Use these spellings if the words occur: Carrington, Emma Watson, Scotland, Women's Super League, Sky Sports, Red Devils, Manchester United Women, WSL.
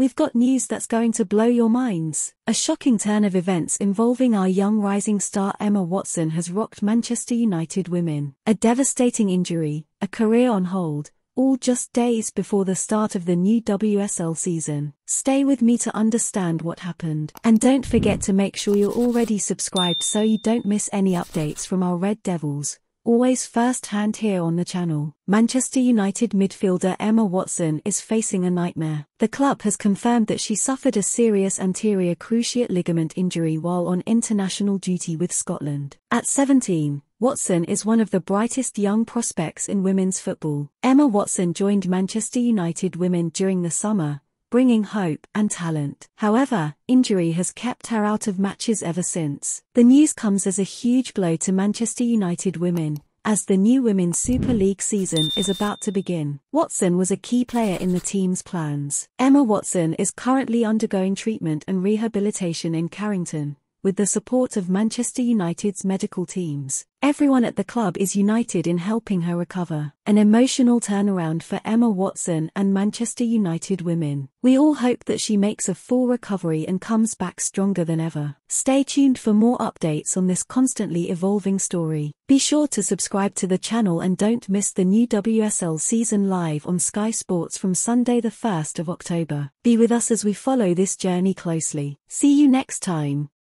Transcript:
We've got news that's going to blow your minds. A shocking turn of events involving our young rising star Emma Watson has rocked Manchester United Women. A devastating injury, a career on hold, all just days before the start of the new WSL season. Stay with me to understand what happened. And don't forget to make sure you're already subscribed so you don't miss any updates from our Red Devils. Always first hand here on the channel. Manchester United midfielder Emma Watson is facing a nightmare. The club has confirmed that she suffered a serious anterior cruciate ligament injury while on international duty with Scotland. At 17, Watson is one of the brightest young prospects in women's football. Emma Watson joined Manchester United Women during the summer, bringing hope and talent. However, injury has kept her out of matches ever since. The news comes as a huge blow to Manchester United Women, as the new Women's Super League season is about to begin. Watson was a key player in the team's plans. Emma Watson is currently undergoing treatment and rehabilitation in Carrington, with the support of Manchester United's medical teams. Everyone at the club is united in helping her recover. An emotional turnaround for Emma Watson and Manchester United Women. We all hope that she makes a full recovery and comes back stronger than ever. Stay tuned for more updates on this constantly evolving story. Be sure to subscribe to the channel and don't miss the new WSL season live on Sky Sports from Sunday the 1st of October. Be with us as we follow this journey closely. See you next time.